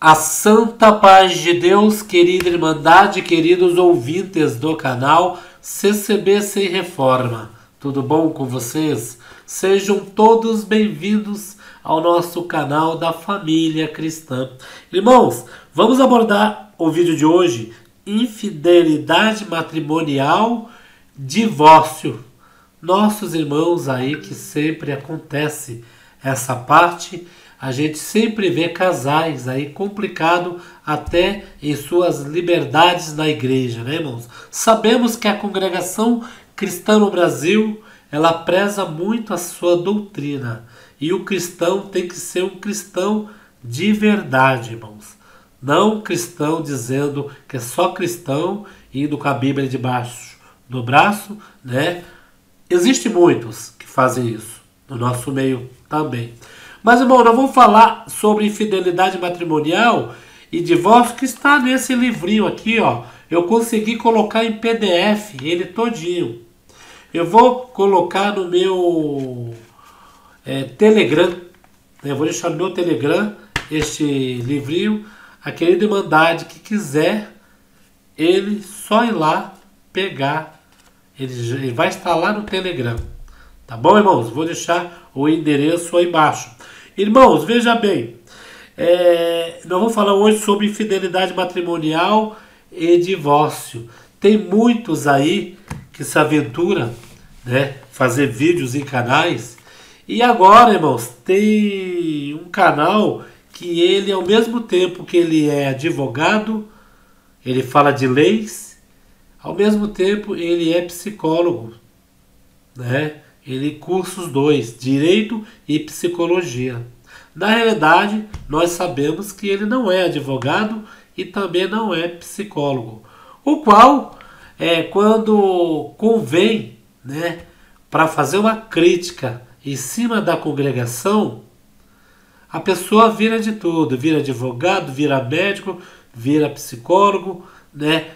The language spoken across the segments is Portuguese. A santa paz de Deus, querida Irmandade, queridos ouvintes do canal CCB Sem Reforma. Tudo bom com vocês? Sejam todos bem-vindos ao nosso canal da Família Cristã. Irmãos, vamos abordar o vídeo de hoje, infidelidade matrimonial, divórcio. Nossos irmãos aí que sempre acontece essa parte. A gente sempre vê casais aí complicado até em suas liberdades na igreja, né, irmãos? Sabemos que a congregação cristã no Brasil, ela preza muito a sua doutrina. E o cristão tem que ser um cristão de verdade, irmãos. Não cristão dizendo que é só cristão, indo com a Bíblia debaixo do braço, né? Existem muitos que fazem isso, no nosso meio também. Mas, irmão, nós vamos falar sobre infidelidade matrimonial e divórcio que está nesse livrinho aqui, ó. Eu consegui colocar em PDF ele todinho. Eu vou colocar no meu Telegram. Eu vou deixar no meu Telegram este livrinho. A querida Irmandade que quiser, ele só ir lá pegar. Ele vai estar lá no Telegram. Tá bom, irmãos? Vou deixar o endereço aí embaixo. Irmãos, veja bem, nós vamos falar hoje sobre infidelidade matrimonial e divórcio. Tem muitos aí que se aventura, né, fazer vídeos em canais. E agora, irmãos, tem um canal que ele, ao mesmo tempo que ele é advogado, ele fala de leis, ao mesmo tempo ele é psicólogo, né? Ele cursa os dois, direito e psicologia. Na realidade, nós sabemos que ele não é advogado e também não é psicólogo. O qual, quando convém, né, para fazer uma crítica em cima da congregação, a pessoa vira de tudo. Vira advogado, vira médico, vira psicólogo, né?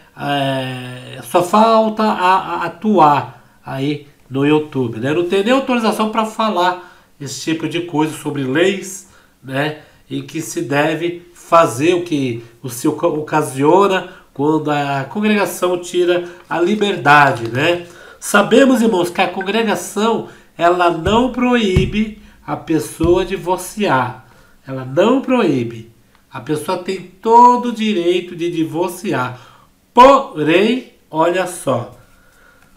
Só falta atuar aí no YouTube, né? Não tem nem autorização para falar esse tipo de coisa sobre leis, né? E que se deve fazer o que se ocasiona quando a congregação tira a liberdade, né? Sabemos, irmãos, que a congregação, ela não proíbe a pessoa divorciar. Ela não proíbe. A pessoa tem todo o direito de divorciar. Porém, olha só,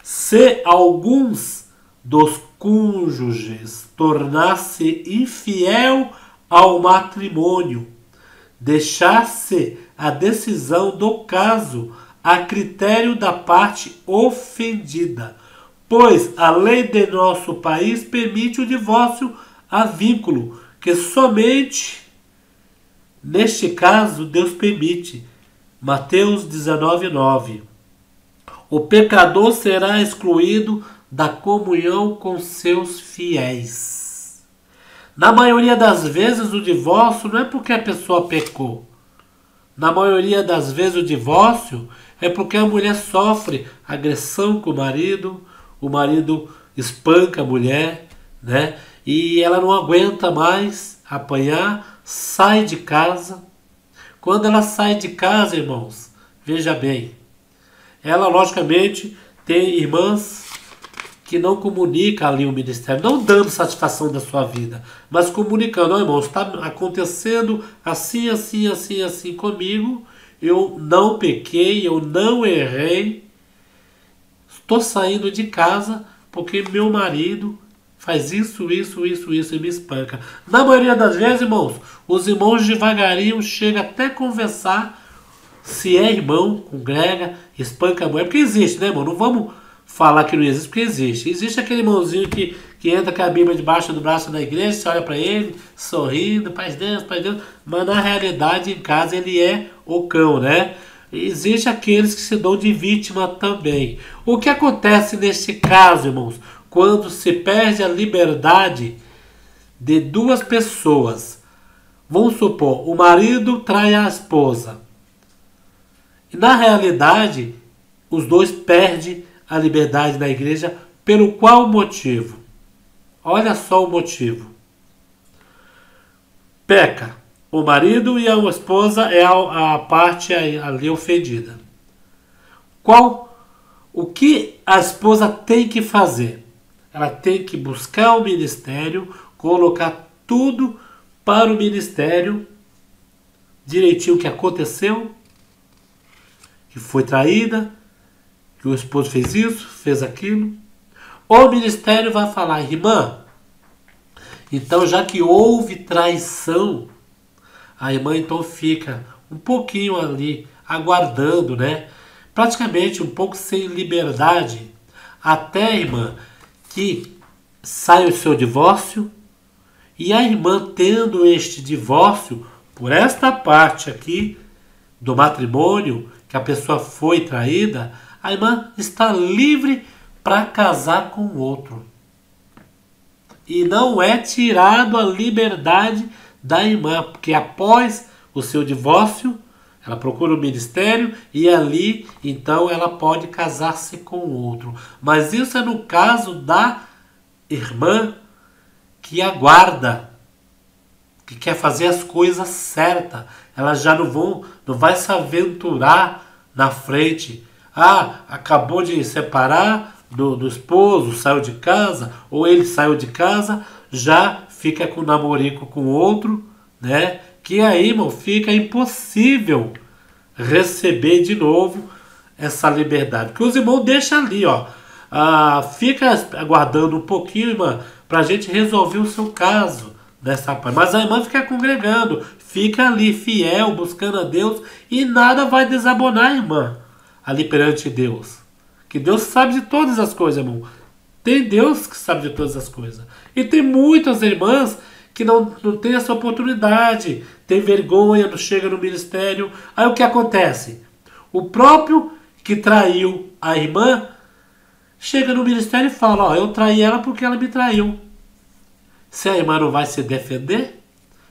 se alguns dos cônjuges tornar-se infiel ao matrimônio, deixar-se a decisão do caso a critério da parte ofendida, pois a lei de nosso país permite o divórcio a vínculo, que somente neste caso Deus permite. Mateus 19,9. O pecador será excluído da comunhão com seus fiéis. Na maioria das vezes o divórcio não é porque a pessoa pecou. Na maioria das vezes o divórcio é porque a mulher sofre agressão com o marido espanca a mulher, né? E ela não aguenta mais apanhar, sai de casa. Quando ela sai de casa, irmãos, veja bem, ela, logicamente, tem irmãs que não comunicam ali o ministério, não dando satisfação da sua vida, mas comunicando: ó, irmãos, está acontecendo assim, assim, assim, assim comigo, eu não pequei, eu não errei, estou saindo de casa porque meu marido faz isso, isso, isso, isso e me espanca. Na maioria das vezes, irmãos, os irmãos devagarinho chegam até conversar. Se é irmão, congrega, espanca a mulher, porque existe, né, irmão? Não vamos falar que não existe, porque existe. Existe aquele irmãozinho que entra com a Bíblia debaixo do braço na igreja, você olha para ele, sorrindo, paz Deus, mas na realidade em casa ele é o cão, né? Existe aqueles que se dão de vítima também. O que acontece neste caso, irmãos? Quando se perde a liberdade de duas pessoas, vamos supor, o marido trai a esposa. Na realidade, os dois perdem a liberdade na igreja. Pelo qual motivo? Olha só o motivo. Peca. o marido e a esposa é a parte ali ofendida. O que a esposa tem que fazer? Ela tem que buscar o ministério, colocar tudo para o ministério, direitinho o que aconteceu, que foi traída, que o esposo fez isso, fez aquilo. O ministério vai falar: irmã, então já que houve traição, a irmã então fica um pouquinho ali aguardando, né? Praticamente um pouco sem liberdade, até a irmã que saia o seu divórcio, e a irmã tendo este divórcio por esta parte aqui do matrimônio, que a pessoa foi traída, a irmã está livre para casar com o outro. E não é tirado a liberdade da irmã, porque após o seu divórcio, ela procura o ministério e ali, então, ela pode casar-se com o outro. Mas isso é no caso da irmã que aguarda, que quer fazer as coisas certas. Ela já não vai se aventurar na frente. Ah, acabou de separar do esposo, saiu de casa, ou ele saiu de casa, já fica com namorico com outro, né? Que aí, irmão, fica impossível receber de novo essa liberdade. Porque os irmãos deixam ali, ó. Fica aguardando um pouquinho, irmã, pra gente resolver o seu caso nessa parte. Mas a irmã fica congregando, fica ali fiel, buscando a Deus, e nada vai desabonar a irmã ali perante Deus. Que Deus sabe de todas as coisas, irmão. Tem Deus que sabe de todas as coisas. E tem muitas irmãs que não tem essa oportunidade, tem vergonha, não chega no ministério. Aí o que acontece? O próprio que traiu a irmã chega no ministério e fala: ó, eu traí ela porque ela me traiu. Se a irmã não vai se defender,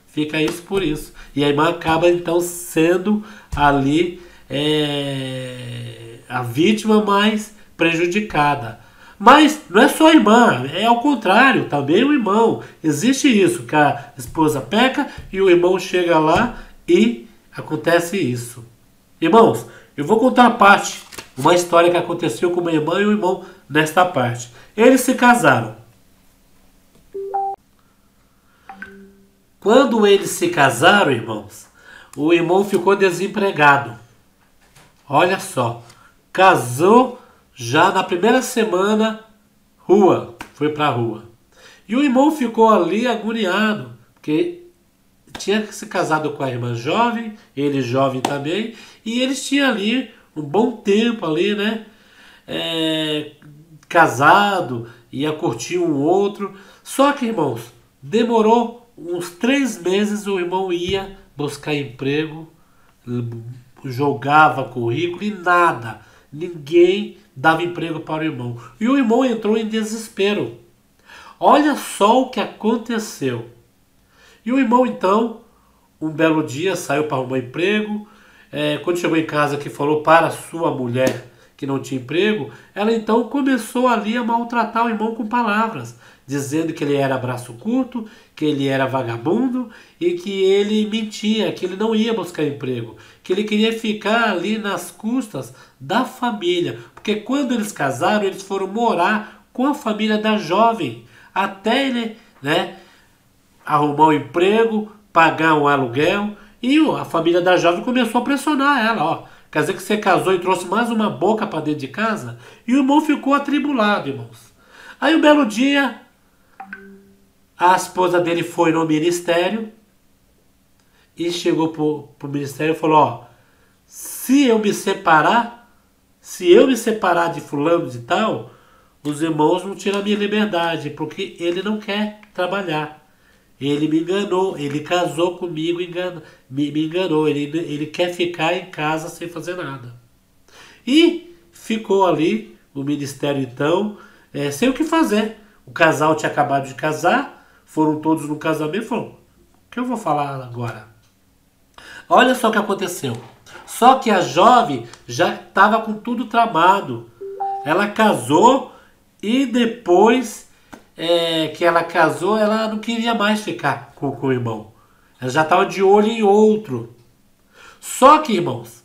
fica isso por isso. E a irmã acaba então sendo ali a vítima mais prejudicada. Mas não é só a irmã, é ao contrário, também o irmão. Existe isso, que a esposa peca e o irmão chega lá e acontece isso. Irmãos, eu vou contar uma história que aconteceu com uma irmã e um irmão nesta parte. Eles se casaram. Quando eles se casaram, irmãos, o irmão ficou desempregado. Olha só, casou já na primeira semana, foi pra rua. E o irmão ficou ali agoniado, porque tinha se casado com a irmã jovem, ele jovem também, e eles tinham ali um bom tempo ali, né? Casado, ia curtir um outro. Só que, irmãos, demorou uns 3 meses, o irmão ia buscar emprego, jogava currículo e nada. Ninguém dava emprego para o irmão. E o irmão entrou em desespero. Olha só o que aconteceu. E o irmão, então, um belo dia saiu para arrumar emprego. Quando chegou em casa, que falou para sua mulher que não tinha emprego, ela então começou ali a maltratar o irmão com palavras, dizendo que ele era braço curto, que ele era vagabundo e que ele mentia, que ele não ia buscar emprego, que ele queria ficar ali nas custas da família, porque quando eles casaram, eles foram morar com a família da jovem, até ele, né, arrumar um emprego, pagar um aluguel, e a família da jovem começou a pressionar ela, ó, quer dizer que você casou e trouxe mais uma boca para dentro de casa? E o irmão ficou atribulado, irmãos. Aí um belo dia, a esposa dele foi no ministério e chegou pro ministério e falou: ó, se eu me separar de fulano de tal, os irmãos não tiram a minha liberdade, porque ele não quer trabalhar. Ele me enganou, ele casou comigo, me enganou, ele quer ficar em casa sem fazer nada. E ficou ali o ministério então, sem o que fazer. O casal tinha acabado de casar, foram todos no casamento e falaram: o que eu vou falar agora? Olha só o que aconteceu. Só que a jovem já estava com tudo tramado. Ela casou e depois que ela casou, ela não queria mais ficar com o irmão. Ela já estava de olho em outro. Só que, irmãos,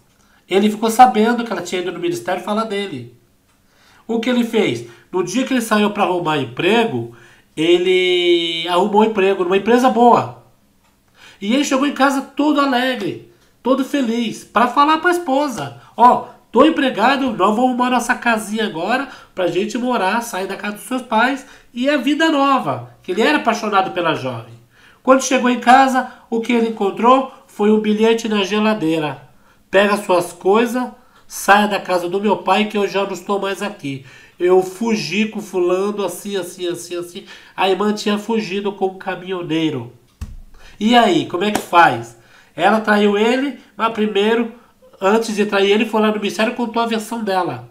ele ficou sabendo que ela tinha ido no ministério falar dele. O que ele fez? No dia que ele saiu para arrumar emprego, ele arrumou emprego numa empresa boa. E ele chegou em casa todo alegre, todo feliz, para falar para a esposa: ó, tô empregado, nós vamos arrumar nossa casinha agora pra gente morar, sair da casa dos seus pais e a vida nova. Que ele era apaixonado pela jovem. Quando chegou em casa, o que ele encontrou foi um bilhete na geladeira. Pega suas coisas, saia da casa do meu pai que eu já não estou mais aqui. Eu fugi com fulano, assim, assim, assim, assim. A irmã tinha fugido com um caminhoneiro. E aí, como é que faz? Ela traiu ele, mas primeiro, antes de trair ele, foi lá no ministério e contou a versão dela.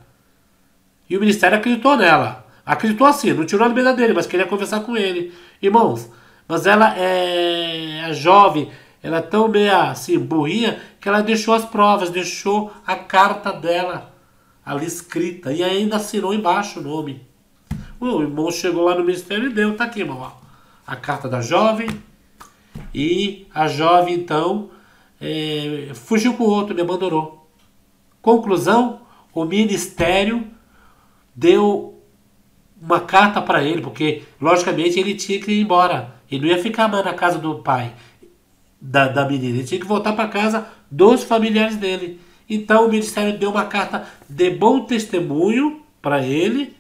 E o ministério acreditou nela. Acreditou assim, não tirou a liberdade dele, mas queria conversar com ele. Irmãos, mas ela é a jovem, ela é tão meia assim, burrinha, que ela deixou as provas, deixou a carta dela ali escrita. E ainda assinou embaixo o nome. O irmão chegou lá no ministério e deu, tá aqui, irmão, ó, a carta da jovem. E a jovem, então, fugiu com o outro, me abandonou. Conclusão, o ministério deu uma carta para ele, porque logicamente ele tinha que ir embora. Ele não ia ficar mais na casa do pai da menina, ele tinha que voltar para casa dos familiares dele. Então o ministério deu uma carta de bom testemunho para ele.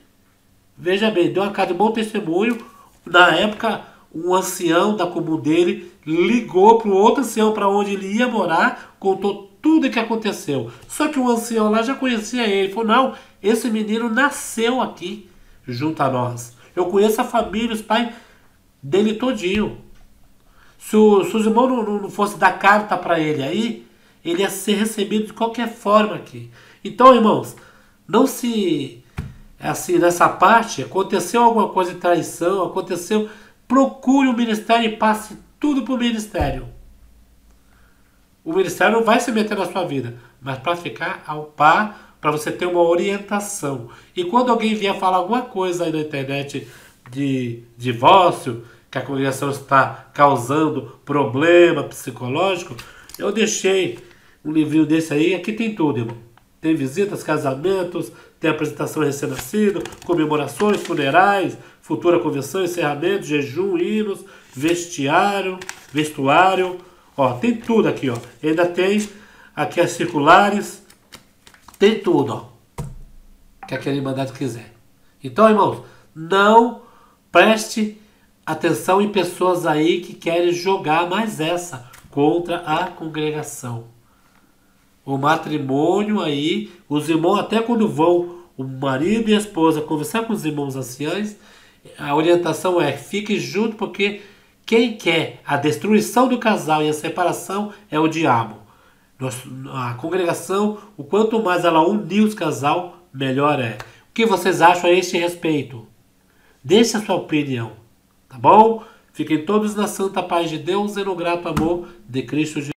Veja bem, deu uma carta de bom testemunho. Na época, um ancião da comum dele ligou para o outro ancião para onde ele ia morar, contou tudo o que aconteceu. Só que o ancião lá já conhecia ele, falou: não, esse menino nasceu aqui junto a nós, eu conheço a família, os pais dele todinho. Se os irmãos não fossem dar carta para ele aí, ele ia ser recebido de qualquer forma aqui. Então, irmãos, não se... assim, nessa parte, aconteceu alguma coisa de traição, aconteceu... procure o ministério e passe tudo para o ministério. O ministério não vai se meter na sua vida, mas para ficar ao par, para você ter uma orientação. E quando alguém vier falar alguma coisa aí na internet de divórcio, que a congregação está causando problema psicológico, eu deixei um livrinho desse aí, aqui tem tudo, irmão. Tem visitas, casamentos, tem apresentação recém-nascido, comemorações, funerais, futura convenção, encerramento, jejum, hinos, vestuário, ó, tem tudo aqui, ó. Ainda tem aqui as circulares, tem tudo, ó, que aquele mandado quiser. Então, irmãos, não preste atenção em pessoas aí que querem jogar mais essa contra a congregação. O matrimônio aí, os irmãos, até quando vão o marido e a esposa conversar com os irmãos anciãos, a orientação é: fique junto, porque quem quer a destruição do casal e a separação é o diabo. A congregação, o quanto mais ela unir os casal, melhor é. O que vocês acham a este respeito? Deixe a sua opinião, tá bom? Fiquem todos na santa paz de Deus e no grato amor de Cristo Jesus.